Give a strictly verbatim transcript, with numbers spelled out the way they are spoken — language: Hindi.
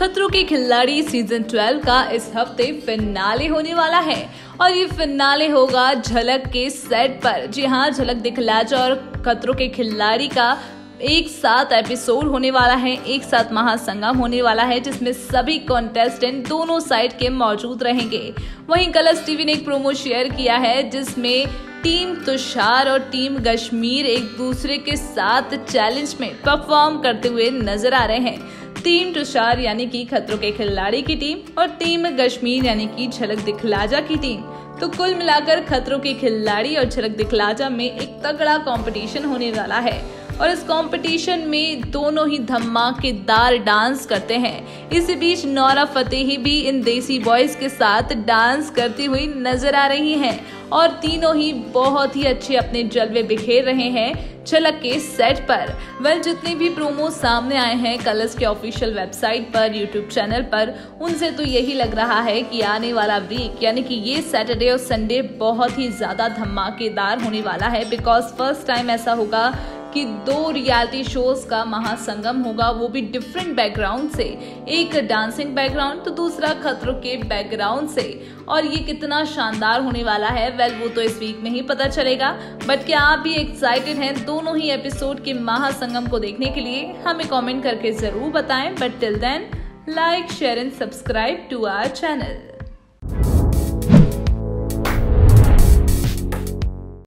खतरों के खिलाड़ी सीजन ट्वेल्व का इस हफ्ते फिनाले होने वाला है और ये फिनाले होगा झलक के सेट पर। जी हाँ, झलक दिखलाए जाए और खतरों के खिलाड़ी का एक साथ एपिसोड होने वाला है, एक साथ महासंगम होने वाला है, जिसमें सभी कॉन्टेस्टेंट दोनों साइड के मौजूद रहेंगे। वहीं कलर्स टीवी ने एक प्रोमो शेयर किया है जिसमें टीम तुषार और टीम कश्मीर एक दूसरे के साथ चैलेंज में परफॉर्म करते हुए नजर आ रहे हैं। टीम तुषार यानी कि खतरों के खिलाड़ी की टीम और टीम कश्मीर यानी कि झलक दिखलाए जाए की टीम। तो कुल मिलाकर खतरों के खिलाड़ी और झलक दिखलाए जाए में एक तगड़ा कंपटीशन होने वाला है और इस कंपटीशन में दोनों ही धमाकेदार डांस करते हैं। इसी बीच नौरा फतेही भी इन देसी बॉयज के साथ डांस करती हुई नजर आ रही हैं और तीनों ही बहुत ही अच्छे अपने जलवे बिखेर रहे हैं झलक के सेट पर। वेल, जितने भी प्रोमो सामने आए हैं कलर्स के ऑफिशियल वेबसाइट पर, यूट्यूब चैनल पर, उनसे तो यही लग रहा है कि आने वाला वीक यानी कि ये सैटरडे और संडे बहुत ही ज़्यादा धमाकेदार होने वाला है, बिकॉज फर्स्ट टाइम ऐसा होगा कि दो रियलिटी शोज का महासंगम होगा, वो भी डिफरेंट बैकग्राउंड से, एक डांसिंग बैकग्राउंड तो दूसरा खतरों के बैकग्राउंड से, और ये कितना शानदार होने वाला है वेल वो तो इस वीक में ही पता चलेगा। बट क्या आप भी एक्साइटेड हैं दोनों ही एपिसोड के महासंगम को देखने के लिए? हमें कमेंट करके जरूर बताएं। But till then, like share and subscribe to our channel.